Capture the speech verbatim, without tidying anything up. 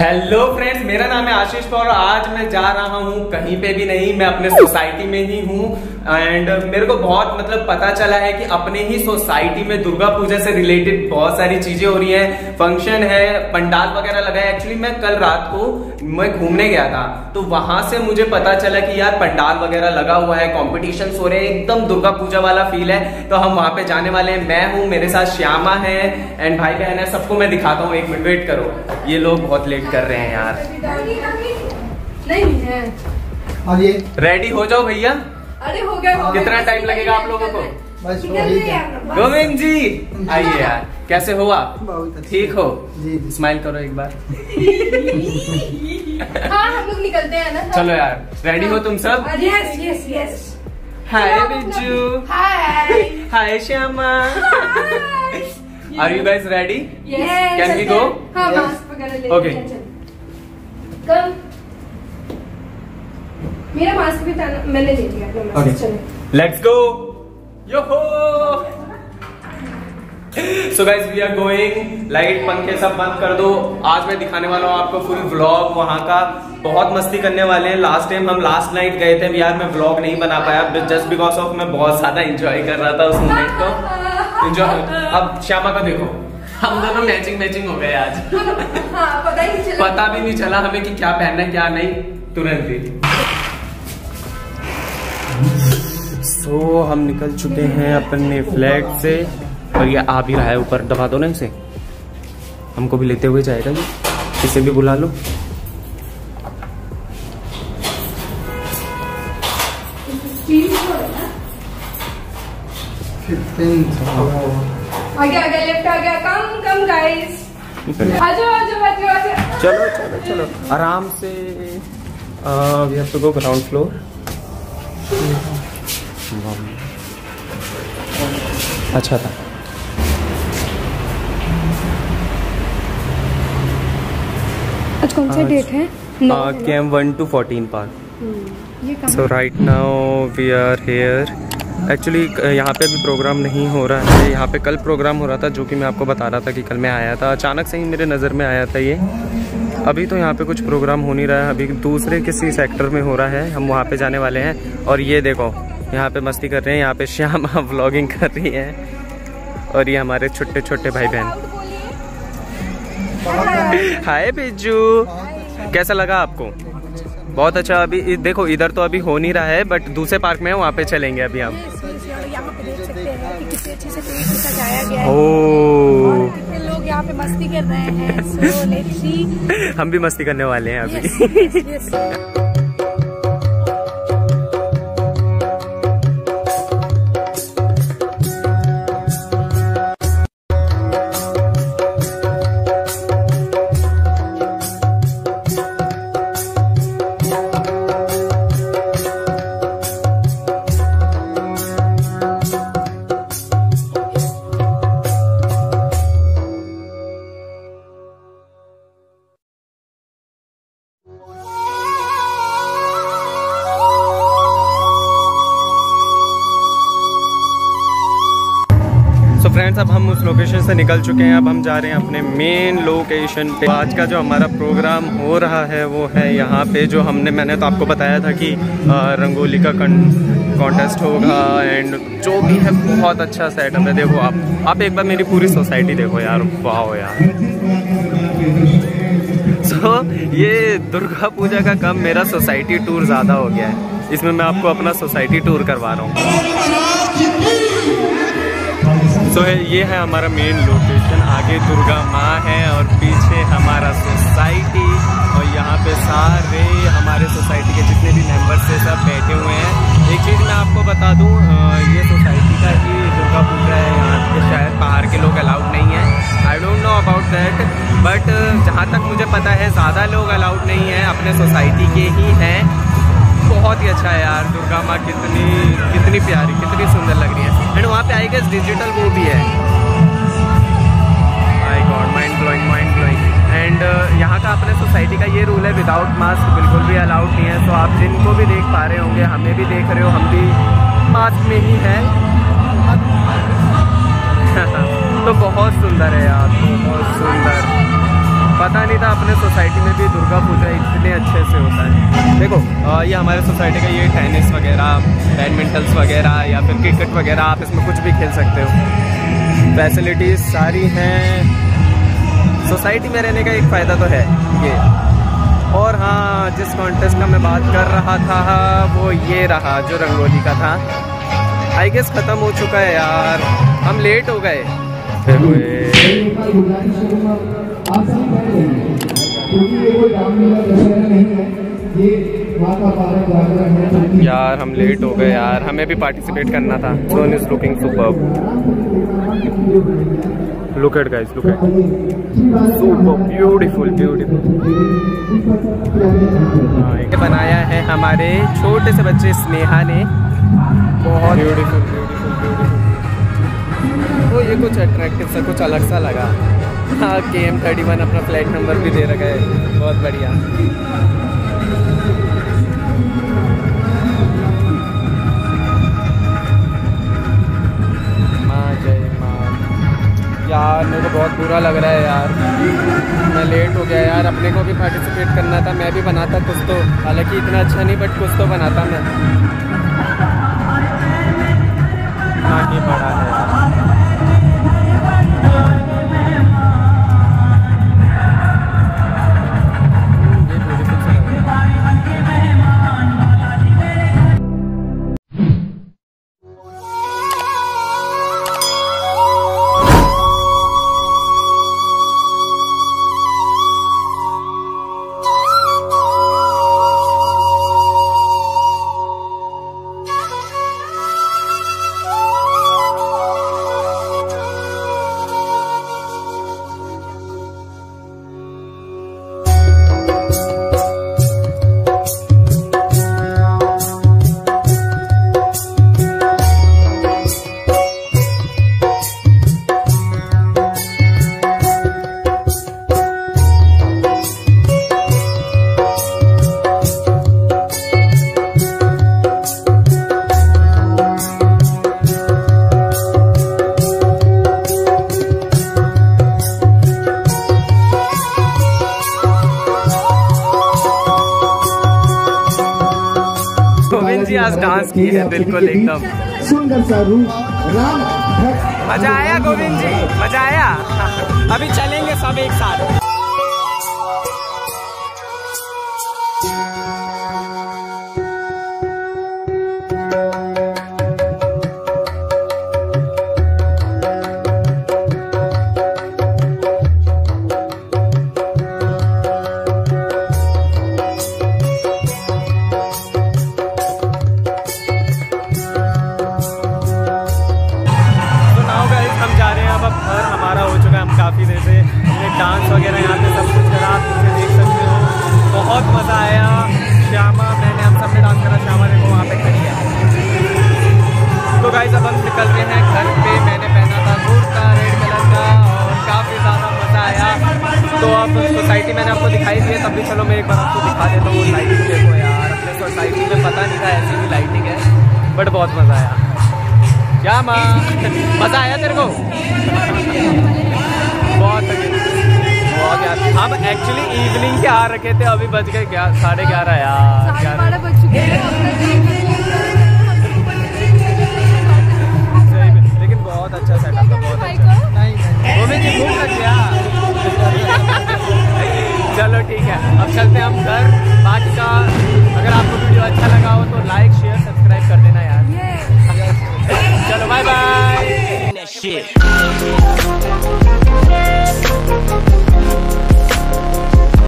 Hello friends, मेरा नाम है आशीष पौल और आज मैं जा रहा हूँ कहीं पे भी नहीं, मैं अपने सोसाइटी में ही हूँ। एंड मेरे को बहुत मतलब पता चला है कि अपने ही सोसाइटी में दुर्गा पूजा से रिलेटेड बहुत सारी चीजें हो रही हैं, फंक्शन है, पंडाल वगैरह लगा है। एक्चुअली मैं कल रात को मैं घूमने गया था तो वहां से मुझे पता चला कि यार पंडाल वगैरह लगा हुआ है, कॉम्पिटिशन हो रहे हैं, एकदम दुर्गा पूजा वाला फील है। तो हम वहां पे जाने वाले हैं, मैं हूँ, मेरे साथ श्यामा है एंड भाई बहन है, सबको मैं दिखाता हूँ। एक मिनट वेट करो, ये लोग बहुत लेट कर रहे हैं यार। रेडी हो जाओ भैया। अरे हो गया, हो गया। कितना टाइम लगेगा आप लोगों को? बस गोविंद जी आइए यार, कैसे हो आप? ठीक हो? स्माइल करो एक बार। हाँ हम लोग निकलते हैं ना। चलो यार, रेडी हो तुम सब? Yes yes yes. Hi Biju, hi hi Shyama, are you guys ready? Can we go? Okay come, मेरा मास्क भी था ना, मैंने ले लिया अपना मास्क। okay. चले let's go. Yo ho so guys we are going. Light पंखे सब बंद कर दो। आज मैं दिखाने वाला हूँ आपको फुल व्लॉग वहाँ का, बहुत मस्ती करने वाले हैं। लास्ट टाइम हम लास्ट नाइट गए थे यार, मैं व्लॉग नहीं बना पाया जस्ट बिकॉज ऑफ मैं बहुत ज्यादा इंजॉय कर रहा था उस मोमेंट को। इंजॉय। अब श्यामा को देखो, हम दोनों मैचिंग मैचिंग हो गए आज। पता ही नहीं चला, पता भी नहीं चला हमें कि क्या पहनना है क्या नहीं, तुरंत ही। सो so, हम निकल चुके हैं अपने फ्लैट से और ये आ भी रहा है ऊपर। दबा दो ना इसे, हमको भी लेते हुए जाएगा ये, इसे भी बुला लो। आगे आगे लेफ्ट, आगे कम कम गाइस। आजो आजो आजो चलो चलो चलो आराम से। We have to go ground floor. अच्छा था। आज कौन सा डेट है? KM one two fourteen park. So right now we are here. Actually यहाँ पे भी प्रोग्राम नहीं हो रहा है, यहाँ पे कल प्रोग्राम हो रहा था जो कि मैं आपको बता रहा था कि कल मैं आया था, अचानक से ही मेरे नज़र में आया था ये। अभी तो यहाँ पे कुछ प्रोग्राम हो नहीं रहा है, अभी दूसरे किसी सेक्टर में हो रहा है, हम वहाँ पे जाने वाले हैं। और ये देखो यहाँ पे मस्ती कर रहे हैं, यहाँ पे श्यामा व्लॉगिंग कर रही है और ये हमारे छोटे छोटे भाई बहन। हाय बिजू, कैसा लगा आपको? बहुत अच्छा। अभी देखो इधर तो अभी हो नहीं रहा है बट दूसरे पार्क में है, वहाँ पे चलेंगे अभी हम। ओ लोग यहाँ पे मस्ती कर रहे हैं, so let's see. हम भी मस्ती करने वाले हैं अभी। yes, yes, yes. फ्रेंड्स अब हम उस लोकेशन से निकल चुके हैं, अब हम जा रहे हैं अपने मेन लोकेशन पे। आज का जो हमारा प्रोग्राम हो रहा है वो है यहाँ पे, जो हमने मैंने तो आपको बताया था कि आ, रंगोली का कॉन्टेस्ट होगा एंड जो भी है। बहुत अच्छा सेटअप है, देखो आप आप एक बार मेरी पूरी सोसाइटी देखो यार, वाह यार। सो so, ये दुर्गा पूजा का काम मेरा सोसाइटी टूर ज़्यादा हो गया है, इसमें मैं आपको अपना सोसाइटी टूर करवा रहा हूँ। तो so, ये है हमारा मेन लोकेशन, आगे दुर्गा माँ है और पीछे हमारा सोसाइटी और यहाँ पे सारे हमारे सोसाइटी के जितने भी मेंबर्स हैं सब बैठे हुए हैं। एक चीज़ मैं आपको बता दूँ, ये सोसाइटी का ही दुर्गा पूजा है, यहाँ पे शायद बाहर के लोग अलाउड नहीं है। I don't know about that but जहाँ तक मुझे पता है ज़्यादा लोग अलाउड नहीं है, अपने सोसाइटी के ही हैं। बहुत ही अच्छा है यार, दुर्गा माँ कितनी कितनी प्यारी, कितनी सुंदर लग रही है। एंड वहाँ पे आई गेस डिजिटल वो भी है। My God, mind blowing mind blowing. And यहाँ का अपने सोसाइटी का ये रूल है, विदाउट मास्क बिल्कुल भी अलाउड नहीं है। तो आप जिनको भी देख पा रहे होंगे, हमें भी देख रहे हो, हम भी मास्क में ही हैं। तो बहुत सुंदर है यार, बहुत सुंदर। पता नहीं था अपने सोसाइटी में भी दुर्गा पूजा इतने अच्छे से होता है। देखो ये हमारे सोसाइटी का ये टेनिस वगैरह, बैडमिंटन्स वगैरह या फिर क्रिकेट वगैरह, आप इसमें कुछ भी खेल सकते हो, फैसिलिटीज़ सारी हैं। सोसाइटी में रहने का एक फ़ायदा तो है ये। और हाँ, जिस कॉन्टेस्ट का मैं बात कर रहा था वो ये रहा जो रंगोली का था। आई गेस ख़त्म हो चुका है यार, हम लेट हो गए। यार हम लेट हो गए यार, हमें भी पार्टिसिपेट करना था। सोन is looking superb, look at guys, look at, superb, beautiful beautiful. बनाया है हमारे छोटे से बच्चे स्नेहा ने, बहुत ब्यूटीफुल ब्यूटीफुल ब्यूटीफुल। तो ये कुछ अट्रैक्टिव सा, कुछ अलग सा लगा। हाँ, के एम थर्टी वन अपना फ्लैट नंबर भी दे रखा है, बहुत बढ़िया। माँ जय माँ। यार मेरे को बहुत बुरा लग रहा है यार, मैं लेट हो गया यार। अपने को भी पार्टिसिपेट करना था, मैं भी बनाता कुछ तो, हालांकि इतना अच्छा नहीं बट कुछ तो बनाता मैं। आगे बढ़ा है डांस की है, बिल्कुल एकदम मजा आया। गोविंद जी मजा आया। अभी चलेंगे सब एक साथ। बट बहुत मज़ा आया। क्या माँ मज़ा आया तेरे को? बहुत बहुत यार, हम एक्चुअली इवनिंग के आ रखे थे, अभी बज गए ग्यारह, साढ़े ग्यारह यार, ग्यारह बज चुके हैं। लेकिन बहुत अच्छा सेटअप था, बहुत अच्छा। नहीं जी भूख लग गया। चलो ठीक है, अब चलते हैं हम घर। बाकी का अगर आपको वीडियो अच्छा लगा हो तो लाइक, शेयर, सब्सक्राइब कर देना यार। चलो बाय बाय।